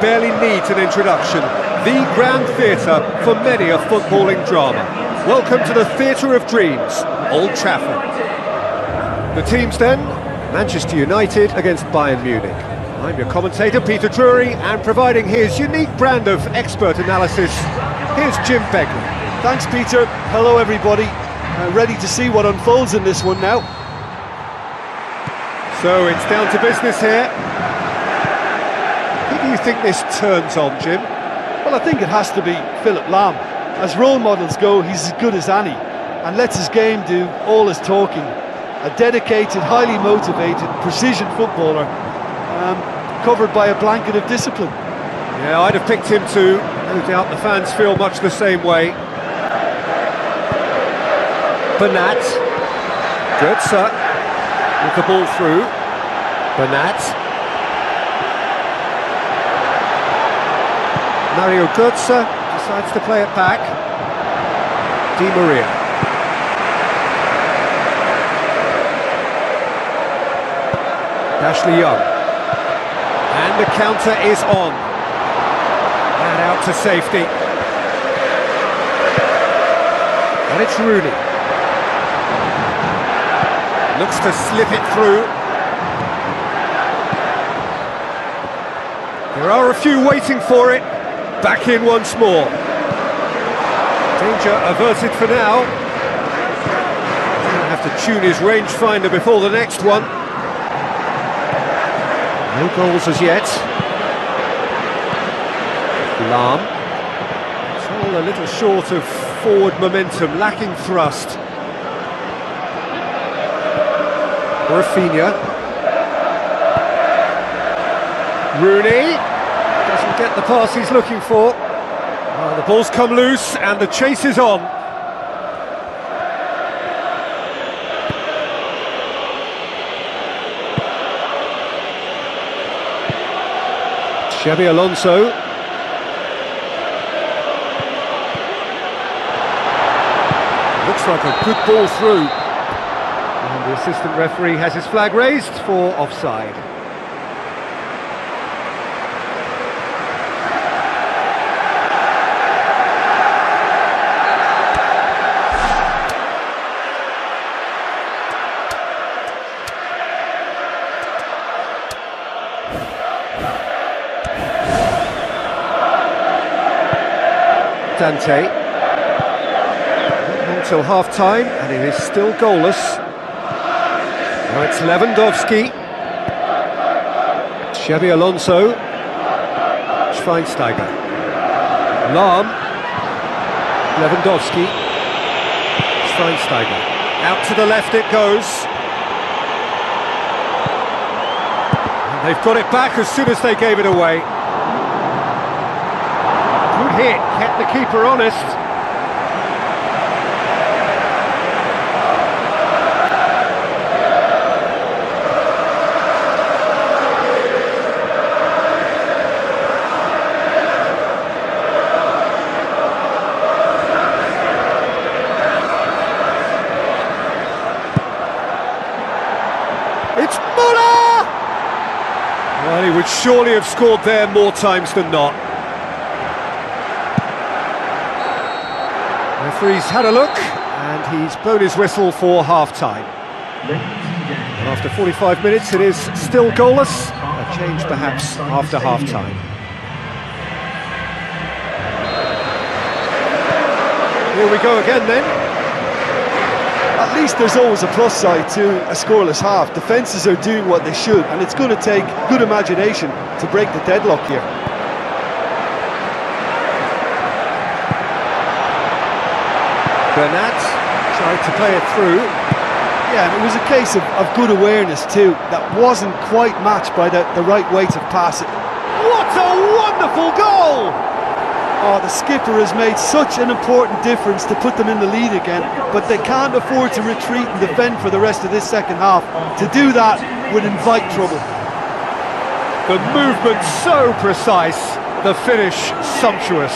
barely needs an introduction. The grand theatre for many a footballing drama. Welcome to the theatre of dreams, Old Trafford. The teams then, Manchester United against Bayern Munich. I'm your commentator, Peter Drury, and providing his unique brand of expert analysis, here's Jim Beck. Thanks, Peter. Hello, everybody. Ready to see what unfolds in this one now. So it's down to business here. Who do you think this turns on, Jim? Well, I think it has to be Philip Lam. As role models go, he's as good as any, and lets his game do all his talking. A dedicated, highly motivated, precision footballer, covered by a blanket of discipline. Yeah, I'd have picked him too. No doubt the fans feel much the same way. Bernat. Goetze. With the ball through, Bernat. Mario Goetze decides to play it back. Di Maria. Ashley Young. And the counter is on. And out to safety. And it's Rooney. Looks to slip it through. There are a few waiting for it. Back in once more. Danger averted for now. He'll have to tune his rangefinder before the next one. No goals as yet. Lahm. It's all a little short of forward momentum, lacking thrust. Rafinha. Rooney doesn't get the pass he's looking for. Oh, the ball's come loose and the chase is on. Xabi Alonso. Looks like a good ball through. The assistant referee has his flag raised for offside. Dante. Until half-time, and it is still goalless. Now it's Lewandowski, Xabi Alonso, Schweinsteiger, Lahm, Lewandowski, Schweinsteiger. Out to the left it goes. And they've got it back as soon as they gave it away. Good hit, kept the keeper honest. It's Müller! Well, he would surely have scored there more times than not. The referee's had a look, and he's blown his whistle for half-time. After 45 minutes, it is still goalless. A change, perhaps, after half-time. Here we go again, then. At least there's always a plus side to a scoreless half. Defences are doing what they should, and it's going to take good imagination to break the deadlock here. Bernat tried to play it through. Yeah, and it was a case of good awareness too. That wasn't quite matched by the right weight of pass. What a wonderful goal! Oh, the skipper has made such an important difference to put them in the lead again, but they can't afford to retreat and defend for the rest of this second half. To do that would invite trouble. The movement so precise, the finish sumptuous.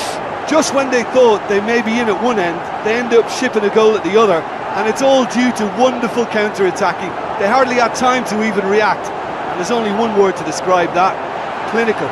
Just when they thought they may be in at one end, they end up shipping a goal at the other, and it's all due to wonderful counter-attacking. They hardly had time to even react, and there's only one word to describe that: clinical.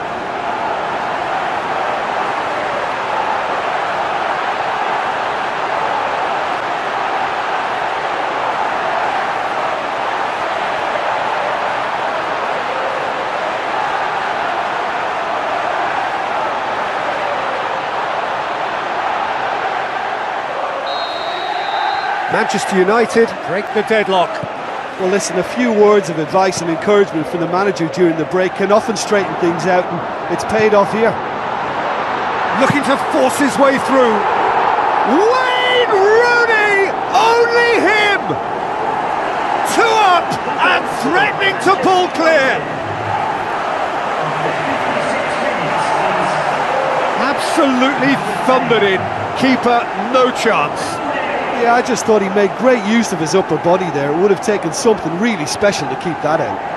Manchester United break the deadlock. Well, listen, a few words of advice and encouragement from the manager during the break can often straighten things out, and it's paid off here. Looking to force his way through. Wayne Rooney! Only him! Two up and threatening to pull clear. Absolutely thundered in. Keeper, no chance. Yeah, I just thought he made great use of his upper body there. It would have taken something really special to keep that out.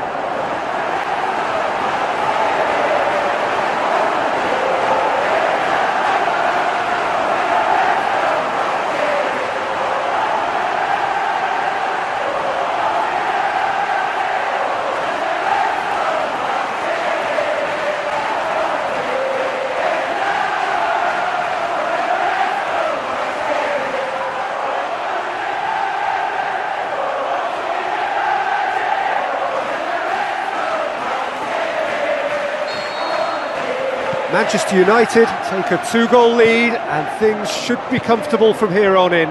Manchester United take a two-goal lead, and things should be comfortable from here on in.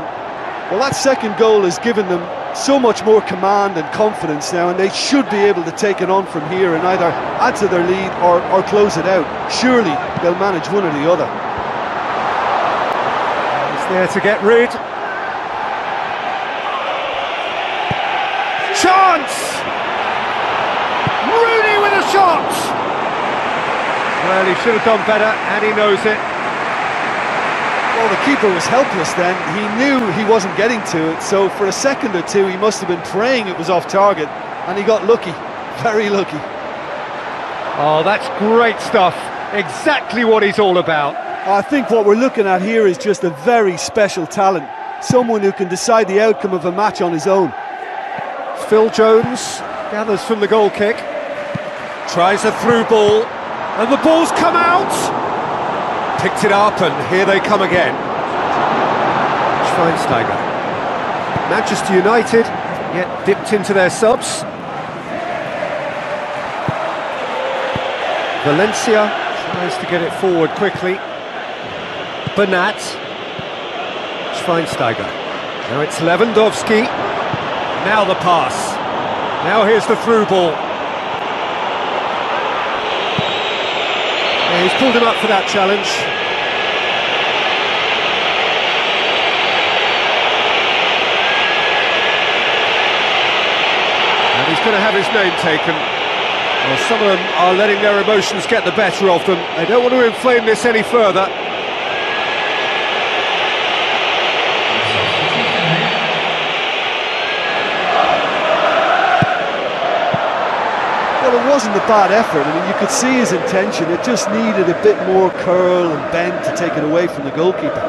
Well, that second goal has given them so much more command and confidence now, and they should be able to take it on from here and either add to their lead or close it out. Surely they'll manage one or the other. It's there to get rid. Chance! Rooney with a shot! Well, he should have done better, and he knows it. Well, the keeper was helpless then. He knew he wasn't getting to it, so for a second or two, he must have been praying it was off target, and he got lucky, very lucky. Oh, that's great stuff. Exactly what he's all about. I think what we're looking at here is just a very special talent, someone who can decide the outcome of a match on his own. Phil Jones gathers from the goal kick, tries a through ball. And the ball's come out! Picked it up, and here they come again. Schweinsteiger. Manchester United yet dipped into their subs. Valencia tries to get it forward quickly. Bernat. Schweinsteiger. Now it's Lewandowski. Now the pass. Now here's the through ball. He's pulled him up for that challenge. And he's going to have his name taken. Well, some of them are letting their emotions get the better of them. They don't want to inflame this any further. It wasn't a bad effort. I mean, you could see his intention. It just needed a bit more curl and bend to take it away from the goalkeeper.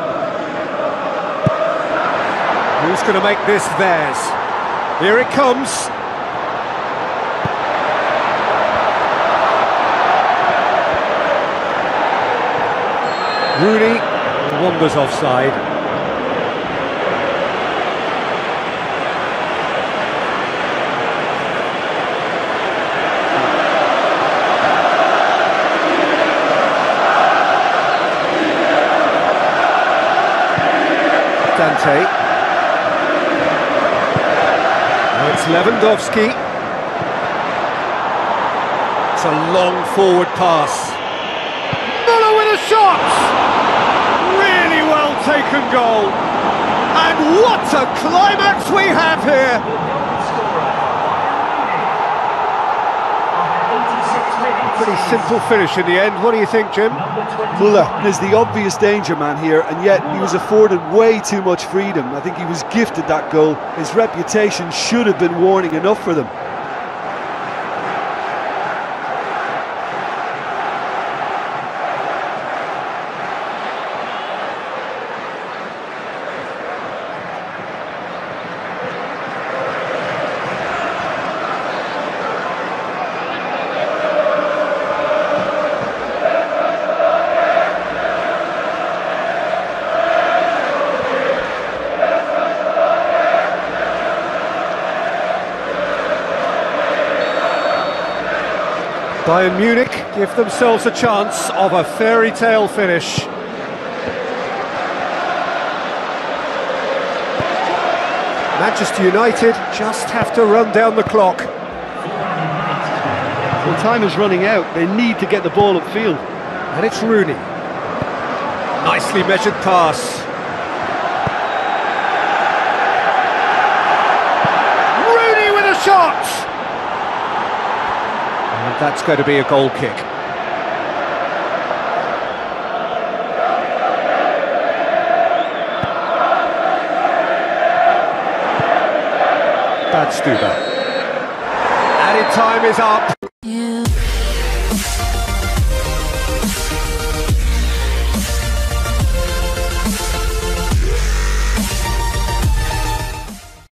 Who's going to make this theirs? Here it comes. Rooney wanders offside. Dante. Now it's Lewandowski. It's a long forward pass. Müller with a shot! Really well taken goal. And what a climax we have here! Pretty simple finish in the end. What do you think, Jim? Müller is the obvious danger man here, and yet he was afforded way too much freedom. I think he was gifted that goal. His reputation should have been warning enough for them. Bayern Munich give themselves a chance of a fairy tale finish. Manchester United just have to run down the clock. Well, time is running out. They need to get the ball upfield. And it's Rooney. Nicely measured pass. Rooney with a shot! And that's going to be a goal kick. Bad Stuber. Added time is up. Yeah.